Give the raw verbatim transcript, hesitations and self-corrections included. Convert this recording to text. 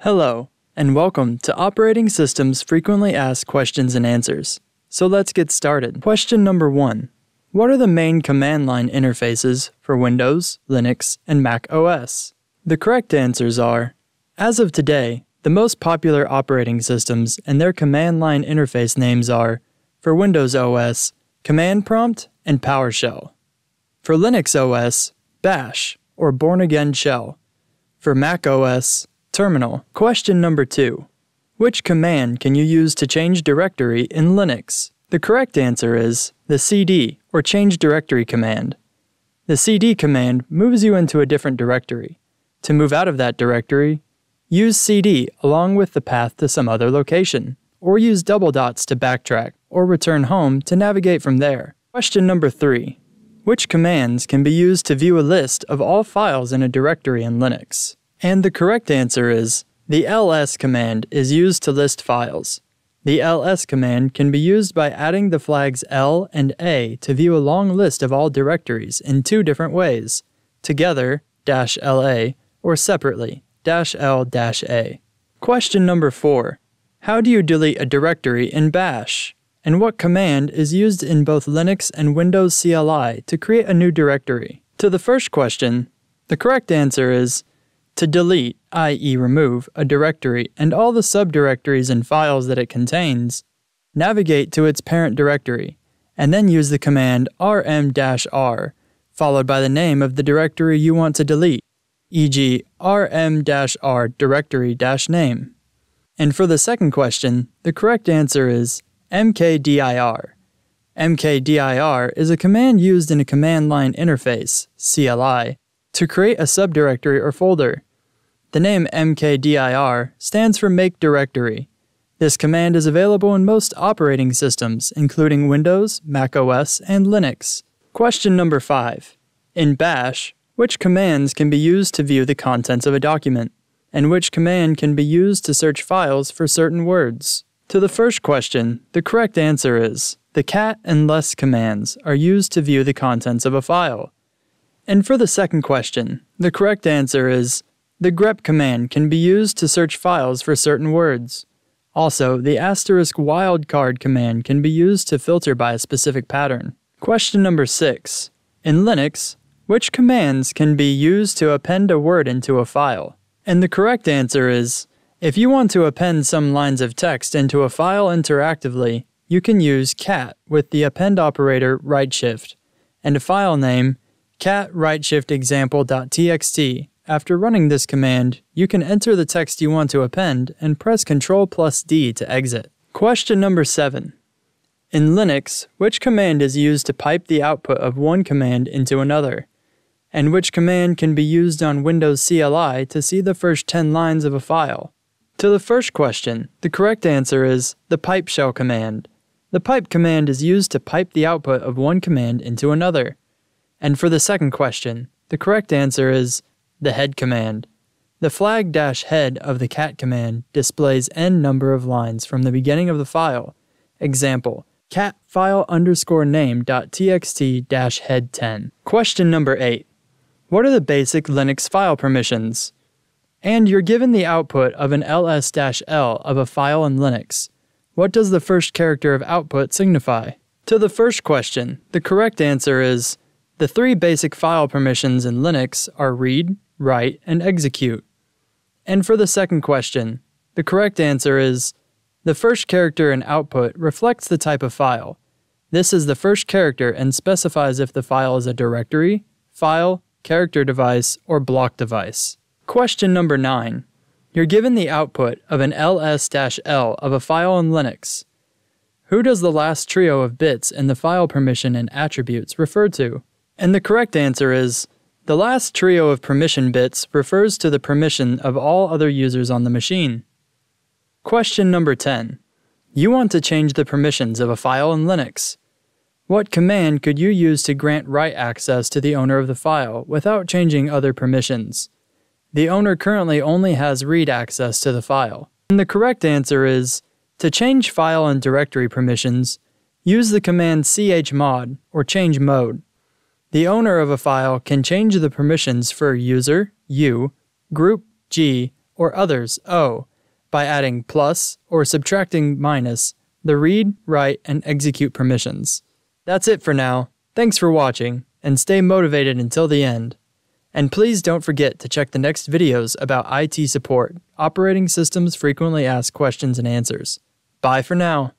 Hello, and welcome to Operating Systems Frequently Asked Questions and Answers. So let's get started. Question number one. What are the main command line interfaces for Windows, Linux, and macOS? The correct answers are, as of today, the most popular operating systems and their command line interface names are, for Windows O S, Command Prompt and PowerShell. For Linux O S, Bash, or Born Again Shell. For Mac O S, Terminal. Question number two. Which command can you use to change directory in Linux? The correct answer is the C D, or change directory command. The C D command moves you into a different directory. To move out of that directory, use C D along with the path to some other location, or use double dots to backtrack, or return home to navigate from there. Question number three. Which commands can be used to view a list of all files in a directory in Linux? And the correct answer is, the L S command is used to list files. The L S command can be used by adding the flags L and A to view a long list of all directories in two different ways, together, -L A, or separately, -L A. Question number four. How do you delete a directory in Bash? And what command is used in both Linux and Windows C L I to create a new directory? To the first question, the correct answer is to delete, that is remove, a directory and all the subdirectories and files that it contains, navigate to its parent directory, and then use the command R M dash R, followed by the name of the directory you want to delete, for example R M dash R directory-name. And for the second question, the correct answer is M K dir. M K dir is a command used in a command line interface, C L I, to create a subdirectory or folder. The name M K dir stands for make directory. This command is available in most operating systems, including Windows, macOS, and Linux. Question number five. In Bash, which commands can be used to view the contents of a document? And which command can be used to search files for certain words? To the first question, the correct answer is, the cat and less commands are used to view the contents of a file. And for the second question, the correct answer is, the grep command can be used to search files for certain words. Also, the asterisk wildcard command can be used to filter by a specific pattern. Question number six. In Linux, which commands can be used to append a word into a file? And the correct answer is, if you want to append some lines of text into a file interactively, you can use cat with the append operator right-shift, and a file name, cat right-shift example dot t x t. After running this command, you can enter the text you want to append and press control plus D to exit. Question number seven. In Linux, which command is used to pipe the output of one command into another? And which command can be used on Windows C L I to see the first ten lines of a file? To the first question, the correct answer is the pipe shell command. The pipe command is used to pipe the output of one command into another. And for the second question, the correct answer is the head command. The flag-head of the cat command displays n number of lines from the beginning of the file. Example, cat file underscore name dot t x t dash head ten. Question number eight. What are the basic Linux file permissions? And you're given the output of an L S dash L of a file in Linux. What does the first character of output signify? To the first question, the correct answer is, the three basic file permissions in Linux are read, write, and execute. And for the second question, the correct answer is, the first character in output reflects the type of file. This is the first character and specifies if the file is a directory, file, character device, or block device. Question number nine. You're given the output of an L S dash L of a file in Linux. Who does the last trio of bits in the file permission and attributes refer to? And the correct answer is, the last trio of permission bits refers to the permission of all other users on the machine. Question number ten. You want to change the permissions of a file in Linux. What command could you use to grant write access to the owner of the file without changing other permissions? The owner currently only has read access to the file. And the correct answer is, to change file and directory permissions, use the command chmod, or change mode. The owner of a file can change the permissions for user, u, group, G, or others O, by adding plus or subtracting minus the read, write, and execute permissions. That's it for now. Thanks for watching, and stay motivated until the end. And please don't forget to check the next videos about I T support, operating systems frequently asked questions and answers. Bye for now.